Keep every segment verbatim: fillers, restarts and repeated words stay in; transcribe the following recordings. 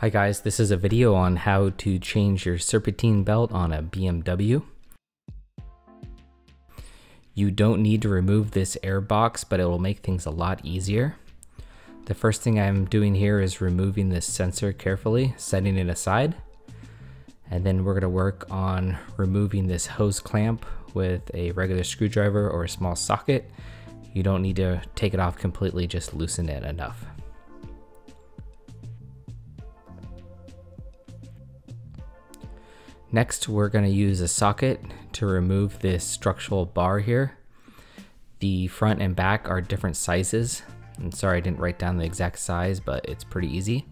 Hi guys, this is a video on how to change your serpentine belt on a B M W. You don't need to remove this air box, but it will make things a lot easier. The first thing I'm doing here is removing this sensor carefully, setting it aside. And then we're going to work on removing this hose clamp with a regular screwdriver or a small socket. You don't need to take it off completely, just loosen it enough. Next, we're going to use a socket to remove this structural bar here. The front and back are different sizes. I'm sorry I didn't write down the exact size, but it's pretty easy.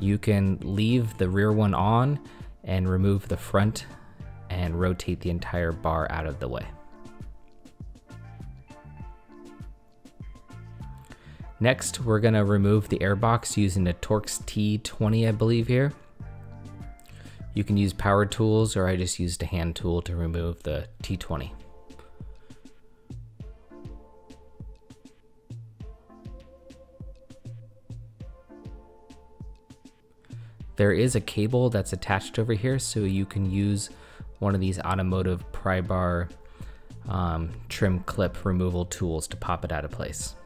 You can leave the rear one on and remove the front and rotate the entire bar out of the way. Next, we're going to remove the air box using a Torx T twenty, I believe here. You can use power tools, or I just used a hand tool to remove the T twenty. There is a cable that's attached over here, so you can use one of these automotive pry bar um, trim clip removal tools to pop it out of place.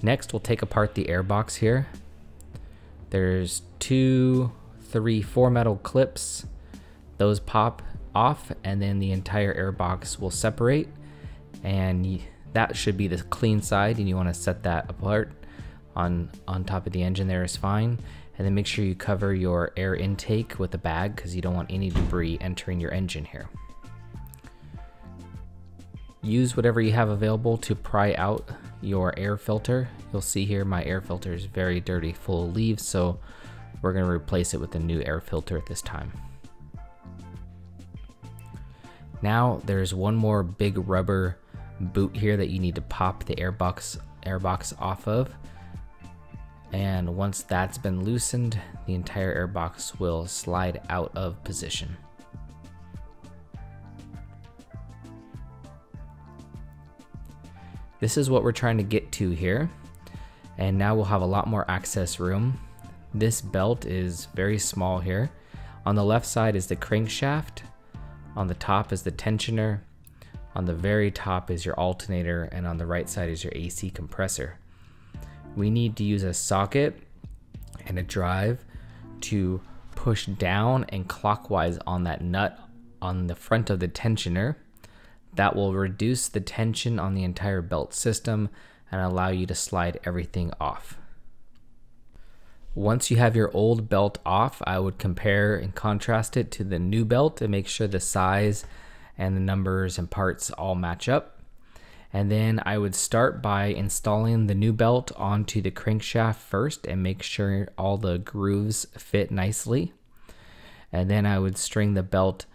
Next, we'll take apart the air box here. There's two, three, four metal clips. Those pop off and then the entire air box will separate, and that should be the clean side, and you want to set that apart on, on top of the engine there is fine. And then make sure you cover your air intake with a bag because you don't want any debris entering your engine here. Use whatever you have available to pry out your air filter. You'll see here my air filter is very dirty, full of leaves, so we're going to replace it with a new air filter at this time. Now there's one more big rubber boot here that you need to pop the air box, air box off of. And once that's been loosened, the entire air box will slide out of position. This is what we're trying to get to here, and now we'll have a lot more access room. This belt is very small here. On the left side is the crankshaft, on the top is the tensioner, on the very top is your alternator, and on the right side is your A C compressor. We need to use a socket and a drive to push down and clockwise on that nut on the front of the tensioner. That will reduce the tension on the entire belt system and allow you to slide everything off. Once you have your old belt off, I would compare and contrast it to the new belt and make sure the size and the numbers and parts all match up. And then I would start by installing the new belt onto the crankshaft first and make sure all the grooves fit nicely. And then I would string the belt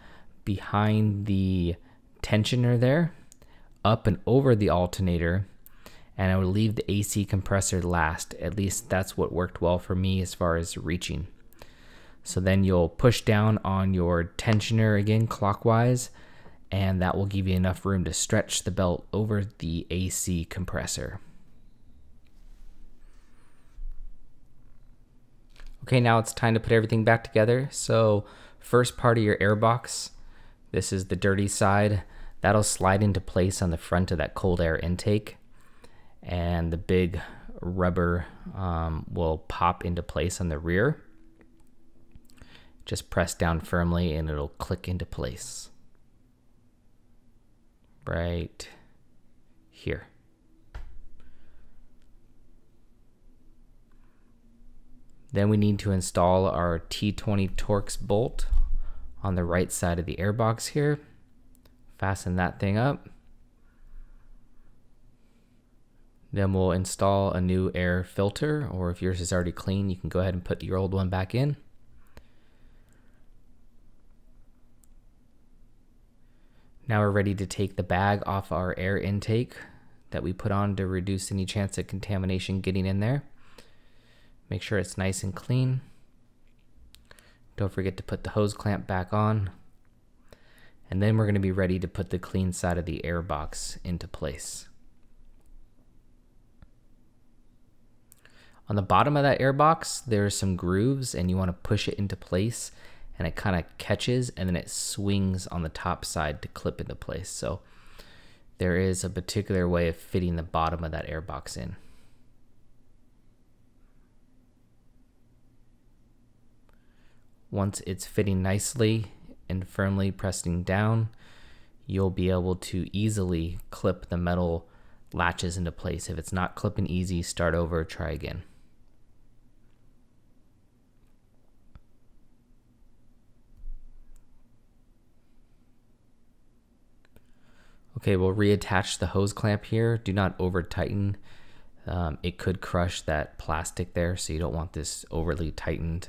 behind the tensioner there, up and over the alternator, and I would leave the A C compressor last. At least that's what worked well for me as far as reaching. So then you'll push down on your tensioner again clockwise, and that will give you enough room to stretch the belt over the A C compressor. Okay, now it's time to put everything back together. So first part of your air box, this is the dirty side. That'll slide into place on the front of that cold air intake, and the big rubber um, will pop into place on the rear. Just press down firmly and it'll click into place right here. Then we need to install our T twenty Torx bolt on the right side of the air box here. Fasten that thing up. Then we'll install a new air filter, or if yours is already clean, you can go ahead and put your old one back in. Now we're ready to take the bag off our air intake that we put on to reduce any chance of contamination getting in there. Make sure it's nice and clean. Don't forget to put the hose clamp back on. And then we're going to be ready to put the clean side of the air box into place. On the bottom of that airbox, there's some grooves and you want to push it into place, and it kind of catches and then it swings on the top side to clip into place. So there is a particular way of fitting the bottom of that airbox in. Once it's fitting nicely and firmly pressing down, you'll be able to easily clip the metal latches into place. If it's not clipping easy, start over, try again. Okay, we'll reattach the hose clamp here. Do not over tighten. Um, it could crush that plastic there, so you don't want this overly tightened.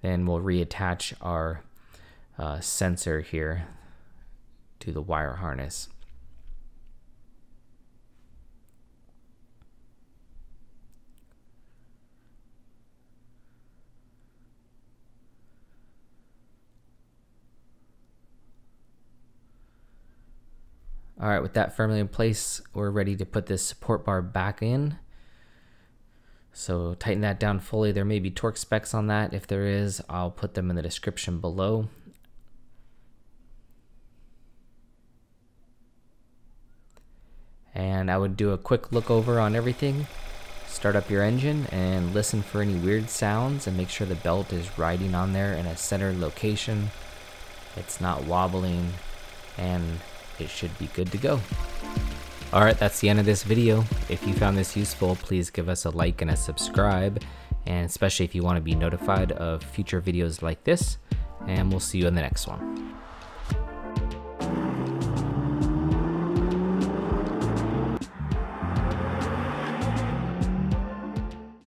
Then we'll reattach our uh, sensor here to the wire harness. All right, with that firmly in place, we're ready to put this support bar back in. So tighten that down fully. There may be torque specs on that. If there is, I'll put them in the description below. And I would do a quick look over on everything, start up your engine and listen for any weird sounds, and make sure the belt is riding on there in a centered location. It's not wobbling, and it should be good to go. All right, that's the end of this video. If you found this useful, please give us a like and a subscribe, and especially if you want to be notified of future videos like this, and we'll see you in the next one.